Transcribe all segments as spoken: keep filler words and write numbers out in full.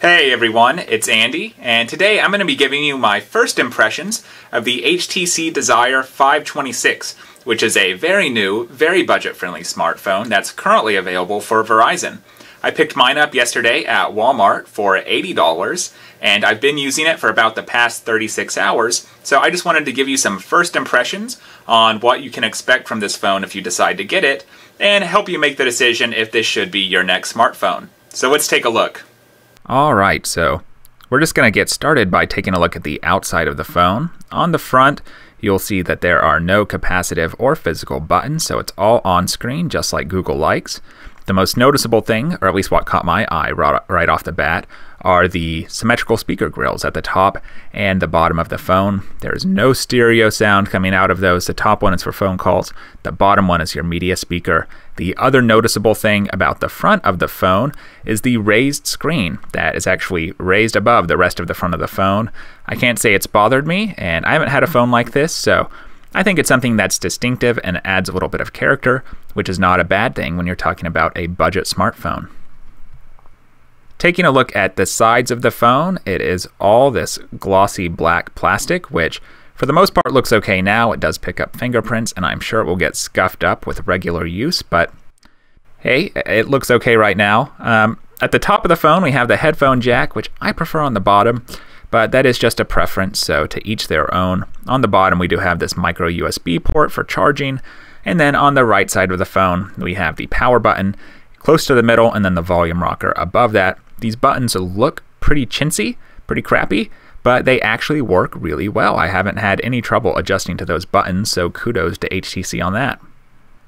Hey everyone, it's Andy, and today I'm going to be giving you my first impressions of the H T C Desire five twenty-six, which is a very new, very budget-friendly smartphone that's currently available for Verizon. I picked mine up yesterday at Walmart for eighty dollars, and I've been using it for about the past thirty-six hours, so I just wanted to give you some first impressions on what you can expect from this phone if you decide to get it, and help you make the decision if this should be your next smartphone. So let's take a look. Alright, so we're just going to get started by taking a look at the outside of the phone. On the front, you'll see that there are no capacitive or physical buttons, so it's all on screen, just like Google likes. The most noticeable thing, or at least what caught my eye right off the bat, are the symmetrical speaker grills at the top and the bottom of the phone. There is no stereo sound coming out of those. The top one is for phone calls. The bottom one is your media speaker. The other noticeable thing about the front of the phone is the raised screen that is actually raised above the rest of the front of the phone. I can't say it's bothered me, and I haven't had a phone like this, so I think it's something that's distinctive and adds a little bit of character, which is not a bad thing when you're talking about a budget smartphone. Taking a look at the sides of the phone, it is all this glossy black plastic, which for the most part looks okay now. It does pick up fingerprints, and I'm sure it will get scuffed up with regular use, but hey, it looks okay right now. Um, at the top of the phone, we have the headphone jack, which I prefer on the bottom, but that is just a preference, so to each their own. On the bottom, we do have this micro U S B port for charging, and then on the right side of the phone, we have the power button close to the middle, and then the volume rocker above that. These buttons look pretty chintzy, pretty crappy, but they actually work really well. I haven't had any trouble adjusting to those buttons, so kudos to H T C on that.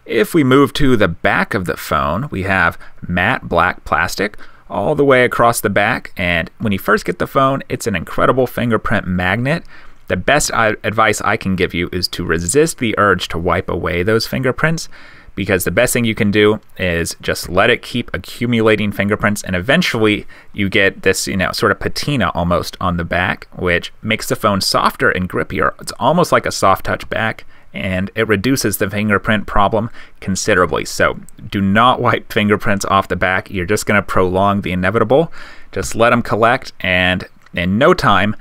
If we move to the back of the phone, we have matte black plastic all the way across the back, and when you first get the phone, it's an incredible fingerprint magnet. The best advice I can give you is to resist the urge to wipe away those fingerprints, because the best thing you can do is just let it keep accumulating fingerprints, and eventually you get this, you know, sort of patina almost on the back, which makes the phone softer and grippier. It's almost like a soft touch back, and it reduces the fingerprint problem considerably. So do not wipe fingerprints off the back. You're just going to prolong the inevitable. Just let them collect, and in no time,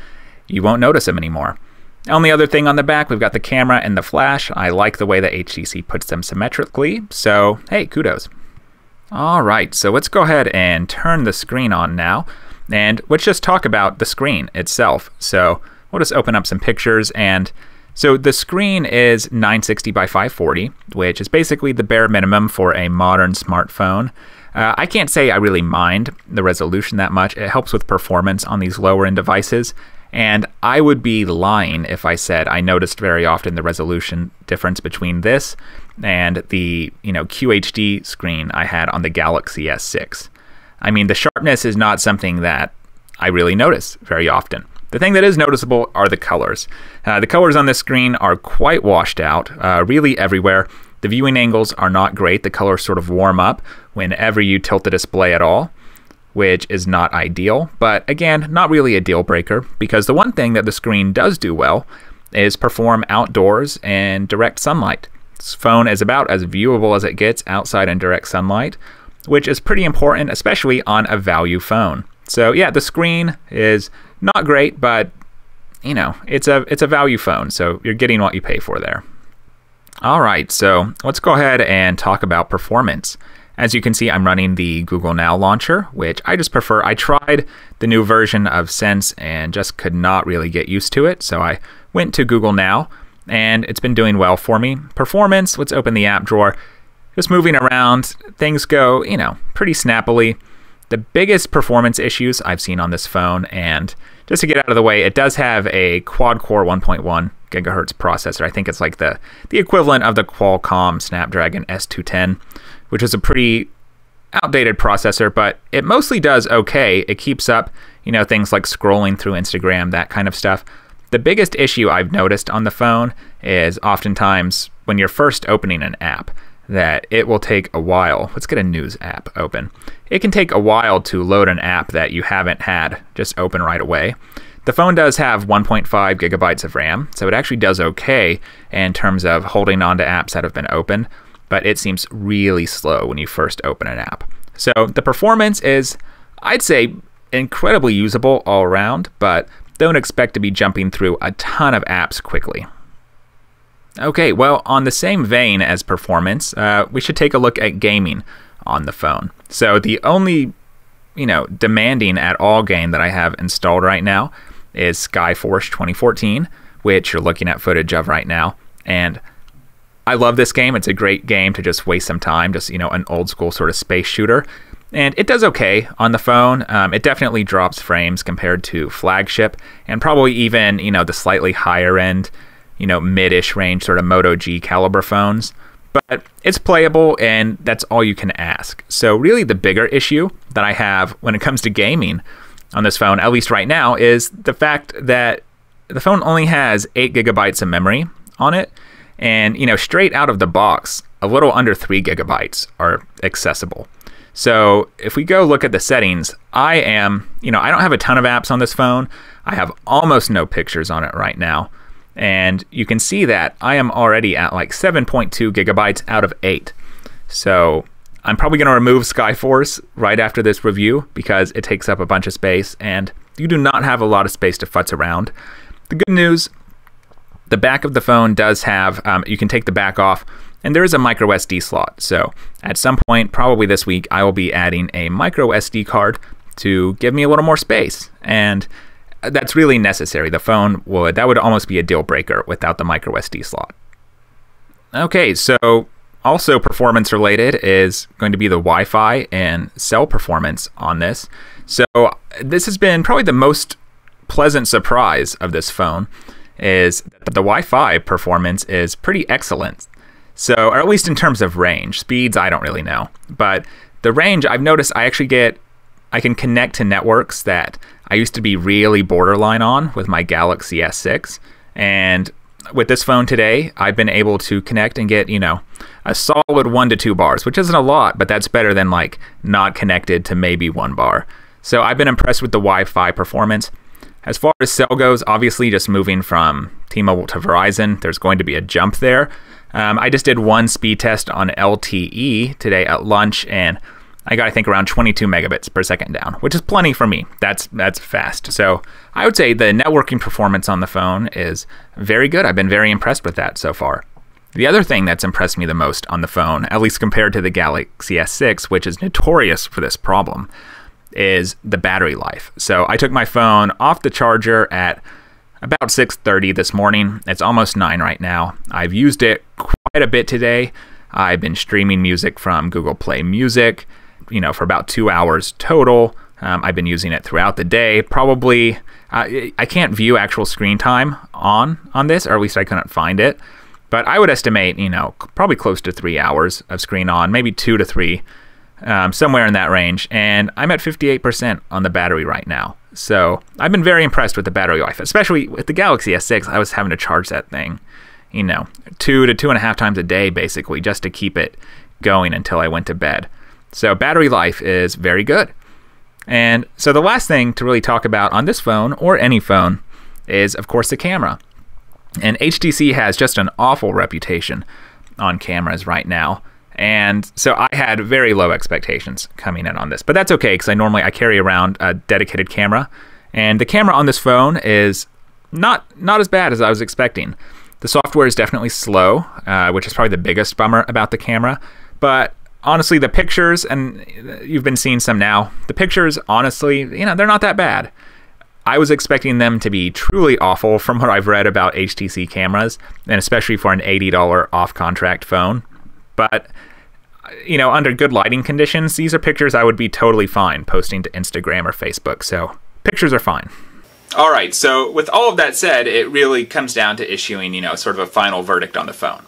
you won't notice them anymore. Only other thing on the back, we've got the camera and the flash. I like the way that H T C puts them symmetrically, so hey, kudos. All right, so let's go ahead and turn the screen on now, and let's just talk about the screen itself. So we'll just open up some pictures, and so the screen is nine sixty by five forty, which is basically the bare minimum for a modern smartphone. Uh, I can't say I really mind the resolution that much. It helps with performance on these lower-end devices, and I would be lying if I said I noticed very often the resolution difference between this and the, you know, Q H D screen I had on the Galaxy S six. I mean, the sharpness is not something that I really notice very often. The thing that is noticeable are the colors. Uh, the colors on this screen are quite washed out, uh, really everywhere. The viewing angles are not great. The colors sort of warm up whenever you tilt the display at all, which is not ideal, but again, not really a deal breaker, because the one thing that the screen does do well is perform outdoors and direct sunlight. This phone is about as viewable as it gets outside in direct sunlight, which is pretty important, especially on a value phone. So yeah, the screen is not great, but you know, it's a it's a value phone, so you're getting what you pay for there. All right, so let's go ahead and talk about performance. As you can see, I'm running the Google Now launcher, which I just prefer. I tried the new version of Sense and just could not really get used to it, so I went to Google Now, and it's been doing well for me. Performance, let's open the app drawer. Just moving around, things go, you know, pretty snappily. The biggest performance issues I've seen on this phone, and just to get out of the way, it does have a quad-core one point one gigahertz processor. I think it's like the, the equivalent of the Qualcomm Snapdragon S two ten, which is a pretty outdated processor, but it mostly does okay. It keeps up, you know, things like scrolling through Instagram, that kind of stuff. The biggest issue I've noticed on the phone is oftentimes when you're first opening an app, that it will take a while. Let's get a news app open. It can take a while to load an app that you haven't had just open right away. The phone does have one point five gigabytes of RAM, so it actually does okay in terms of holding on to apps that have been open, but it seems really slow when you first open an app. So the performance is, I'd say, incredibly usable all around, but don't expect to be jumping through a ton of apps quickly. Okay, well, on the same vein as performance, uh, we should take a look at gaming on the phone. So the only, you know, demanding at all game that I have installed right now is Sky Force twenty fourteen, which you're looking at footage of right now. And I love this game. It's a great game to just waste some time, just, you know, an old school sort of space shooter. And it does okay on the phone. Um, it definitely drops frames compared to flagship and probably even, you know, the slightly higher end, you know, mid-ish range sort of Moto G caliber phones. But it's playable, and that's all you can ask. So really the bigger issue that I have when it comes to gaming on this phone, at least right now, is the fact that the phone only has eight gigabytes of memory on it. And, you know, straight out of the box, a little under three gigabytes are accessible. So if we go look at the settings, I am, you know, I don't have a ton of apps on this phone. I have almost no pictures on it right now. And you can see that I am already at like seven point two gigabytes out of eight. So I'm probably going to remove Skyforce right after this review because it takes up a bunch of space and you do not have a lot of space to futz around. The good news, the back of the phone does have, um, you can take the back off, and there is a micro S D slot. So at some point, probably this week, I will be adding a micro S D card to give me a little more space. And that's really necessary. The phone would, that would almost be a deal breaker without the micro S D slot. Okay, so also performance related is going to be the Wi-Fi and cell performance on this. So this has been probably the most pleasant surprise of this phone is that the Wi-Fi performance is pretty excellent. So, or at least in terms of range. Speeds, I don't really know. But the range, I've noticed I actually get, I can connect to networks that I used to be really borderline on with my Galaxy S six. And with this phone today, I've been able to connect and get, you know, a solid one to two bars, which isn't a lot, but that's better than like not connected to maybe one bar. So I've been impressed with the Wi-Fi performance. As far as cell goes, obviously just moving from T-Mobile to Verizon, there's going to be a jump there. Um, I just did one speed test on L T E today at lunch, and I got, I think, around twenty-two megabits per second down, which is plenty for me. That's that's fast. So I would say the networking performance on the phone is very good. I've been very impressed with that so far. The other thing that's impressed me the most on the phone, at least compared to the Galaxy S six, which is notorious for this problem, is the battery life. So I took my phone off the charger at about six thirty this morning. It's almost nine right now. I've used it quite a bit today. I've been streaming music from Google Play Music, you know, for about two hours total. Um, I've been using it throughout the day. Probably, uh, I can't view actual screen time on, on this, or at least I couldn't find it. But I would estimate, you know, probably close to three hours of screen on, maybe two to three, um, somewhere in that range. And I'm at fifty-eight percent on the battery right now. So I've been very impressed with the battery life, especially with the Galaxy S six. I was having to charge that thing, you know, two to two and a half times a day, basically, just to keep it going until I went to bed. So battery life is very good. And so the last thing to really talk about on this phone or any phone is, of course, the camera. And H T C has just an awful reputation on cameras right now. And so I had very low expectations coming in on this, but that's okay because I normally I carry around a dedicated camera, and the camera on this phone is not not as bad as I was expecting. The software is definitely slow, uh, which is probably the biggest bummer about the camera. But honestly, the pictures, and you've been seeing some now, the pictures, honestly, you know, they're not that bad. I was expecting them to be truly awful from what I've read about H T C cameras, and especially for an eighty dollar off-contract phone. But you know, under good lighting conditions, these are pictures I would be totally fine posting to Instagram or Facebook. So pictures are fine. All right, so with all of that said, it really comes down to issuing, you know, sort of a final verdict on the phone.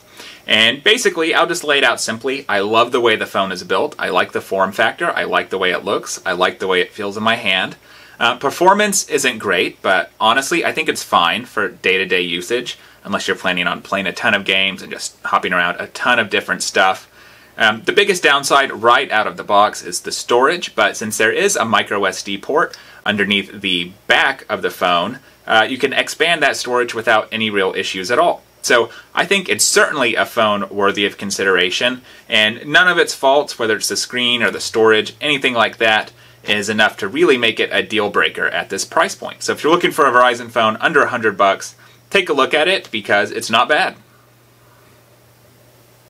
And basically, I'll just lay it out simply. I love the way the phone is built. I like the form factor. I like the way it looks. I like the way it feels in my hand. Uh, performance isn't great, but honestly, I think it's fine for day-to-day usage, unless you're planning on playing a ton of games and just hopping around a ton of different stuff. Um, the biggest downside right out of the box is the storage, but since there is a micro S D port underneath the back of the phone, uh, you can expand that storage without any real issues at all. So I think it's certainly a phone worthy of consideration, and none of its faults, whether it's the screen or the storage, anything like that, is enough to really make it a deal breaker at this price point. So if you're looking for a Verizon phone under a hundred bucks, take a look at it because it's not bad.